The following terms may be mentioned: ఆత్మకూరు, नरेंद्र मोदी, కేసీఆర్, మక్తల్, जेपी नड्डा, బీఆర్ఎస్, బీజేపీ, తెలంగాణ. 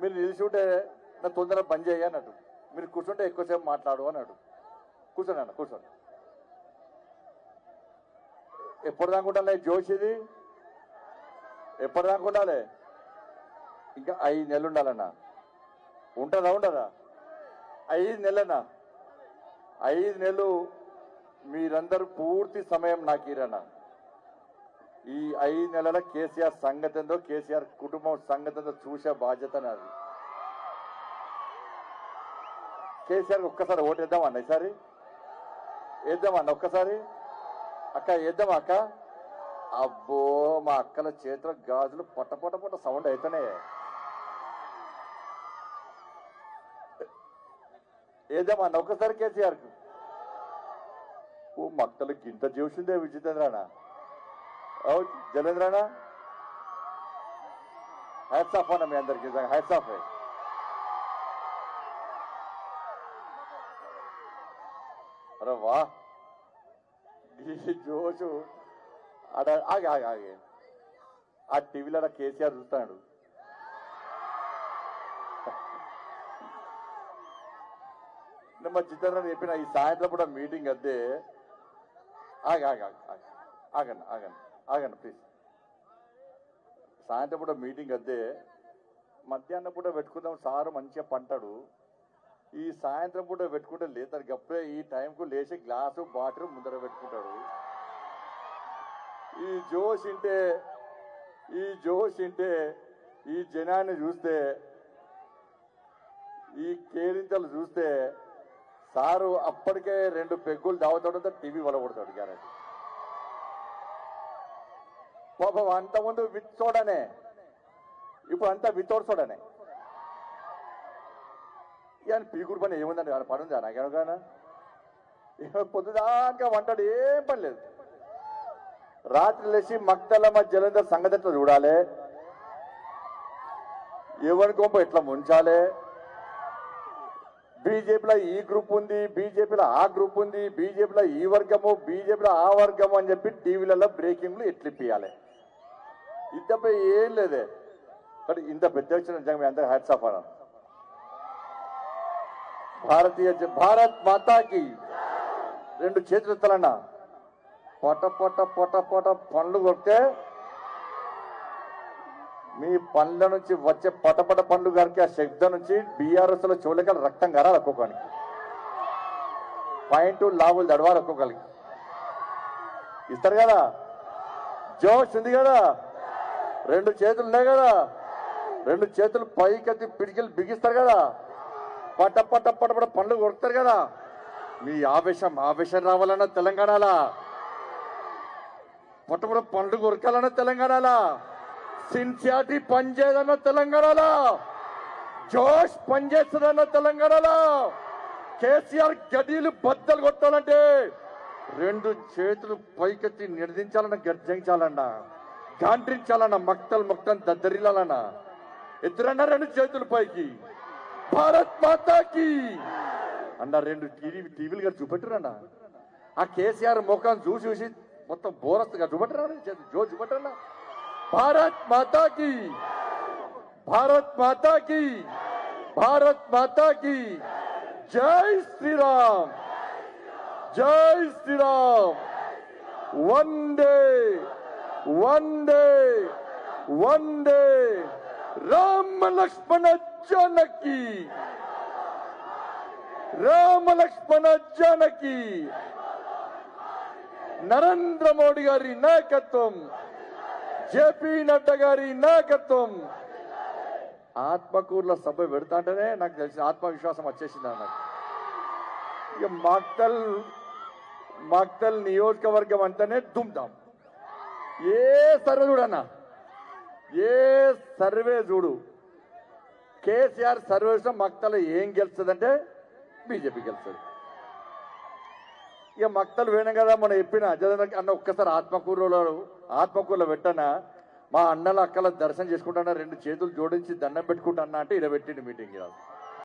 మీరు నిల్చుంటే నా తొందర బంద్ చేయ అన్నాడు. మీరు కూర్చుంటే ఎక్కువసేపు మాట్లాడు అన్నాడు. కూర్చోనన్న కూర్చోండి. ఎప్పుడు దాకుండాలి జోష్ ఇది? ఎప్పుడు దాకుండాలి? ఇంకా 5 నెలలు ఉండాలన్నా ఉంటుందా ఉండదా? 5 నెలలన్నా? 5 నెలలు మీరందరూ పూర్తి సమయం నాకు ఇరన్నా. ఈ 5 నెలల కేసీఆర్ సంగతంతో కేసీఆర్ కుటుంబం సంగతంతో చూసే బాధ్యత నాది. కేసీఆర్ ఒక్కసారి ఓటేద్దామన్న, ఈసారి వేద్దామన్న, ఒక్కసారి అక్క వేద్దామా అక్క? అబ్బో మా అక్కల చేతుల గాజులు పొట్ట పొట్ట సౌండ్ అయితేనే వేద్దామన్న ఒక్కసారి కేసీఆర్కు. ఓ మక్కలు గింత చూసిందే విజితేంద్రనా, జలేంద్రనా. హ్యాట్స్ ఆఫ్ అన్న మీ అందరికీ, హ్యాట్స్ ఆఫ్. అరే వా జోషు. ఆగే ఆగే ఆగే, ఆ టీవీలో అలా కేసీఆర్ చూస్తాడు. మా జితేంద్ర చెప్పిన ఈ సాయంత్రం కూడా మీటింగ్ అద్దే. ఆగే ఆగే ఆగే ఆగన్న ఆగన్న ఆగండి ప్లీజ్. సాయంత్రం పూట మీటింగ్ అద్దే, మధ్యాహ్నం పూట పెట్టుకుందాం సారు మంచిగా పంటాడు. ఈ సాయంత్రం పూట పెట్టుకుంటే లేతాడు గప్పే, ఈ టైంకు లేచి గ్లాసు బాటిల్ ముందర పెట్టుకుంటాడు. ఈ జోష్ ఇంటే ఈ జనాన్ని చూస్తే, ఈ కేరింతలు చూస్తే సారు అప్పటికే 2 పెగ్గులు దాగుతాడంతా టీవీ వల్ల కొడతాడు గ్యారెంటీ. పాపం అంతకుముందు విత్ సోడానే, ఇప్పుడు అంతా వితౌట్ సోడానే. ఇక పీకుడు పని ఏముందండి, ఆయన పని ఉందా? నాకేమన్నా పొద్దుదాకా వంటాడు, ఏం పని లేదు. రాత్రి లేచి మక్తలమ్మ జలంధర్ సంగతి ఎట్లా చూడాలి, ఎవరికోంప ఎట్లా ముంచాలి, బీజేపీలో ఈ గ్రూప్ ఉంది, బీజేపీలో ఆ గ్రూప్ ఉంది, బీజేపీలో ఈ వర్గము, బీజేపీలో ఆ వర్గము అని చెప్పి టీవీలలో బ్రేకింగ్లు ఎట్లిప్పియాలి. ఇంతపై ఏం లేదే. బట్ ఇంత పెద్ద వచ్చిన నిజంగా మీ అందరూ హ్యాట్స్ ఆఫ్ అన్నాను. భారత్ మాతాకి 2 చేతులు ఎత్తాలన్నా. పొట పొట పొట పొట పండ్లు కొడితే మీ పండ్ల నుంచి వచ్చే పటపట పండ్లు గారికి ఆ శబ్దం నుంచి బీఆర్ఎస్ లో చెవులకల రక్తం గారాలి ఒక్కొక్కరికి, పాయింట్ లావులు దడవాలి ఒక్కొక్కరికి. ఇస్తారు కదా, జోష్ ఉంది కదా, 2 చేతులు ఉన్నాయి కదా, 2 చేతులు పైకెత్తి పిడికిలు బిగిస్తారు కదా, పటపట పటపట పండ్లు కొడతారు కదా. మీ ఆవేశం రావాలన్నా తెలంగాణలా, పటపట పండ్లు కొరకాలన్నా తెలంగాణలా, సిన్సియారిటీ పనిచేయదన్న తెలంగాణలో, జోష్ పనిచేస్తుందన్న తెలంగాణలో, కేసీఆర్ గడీలు బద్దలు కొట్టాలంటే 2 చేతులు పైకెత్తి నిర్దించాలన్న, గర్జించాలన్నా, గాండ్రించాలన్నా, మక్తం దద్దరిల్లాలన్నా. ఎదురన్నా 2 చేతులు పైకి, భారత్ మాతాకి అన్న. 2 టీవీలు గారు చూపెట్టరన్నా. ఆ కేసీఆర్ ముఖం చూసి మొత్తం బోరస్తుగా చూపెట్టరా, జోష్ చూపెట్టరన్నా. भारत माता की जय श्री राम। वंदे राम लक्ष्मण जानकी नरेंद्र मोदी गारी नायकत्वम, जेपी नड्डा గారి నాయకత్వం. ఆత్మకూరులో సభ పెడతాంటేనే నాకు తెలిసిన ఆత్మవిశ్వాసం వచ్చేసింది నాకు. ఇక మక్తల్ నియోజకవర్గం అంతానే దుమ్దాం. ఏ సర్వే చూడు కేసీఆర్ సర్వేస్ మక్తల్ ఏం గెలుస్తుందంటే బీజేపీ గెలుస్తుంది. ఇక మక్తలు పోయినాం కదా, మనం చెప్పిన అన్న ఒక్కసారి ఆత్మకూరులో పెట్టానా, మా అన్నల అక్కల దర్శనం చేసుకుంటానా, 2 చేతులు జోడించి దండం పెట్టుకుంటానా అంటే ఇలా పెట్టిండు మీటింగ్.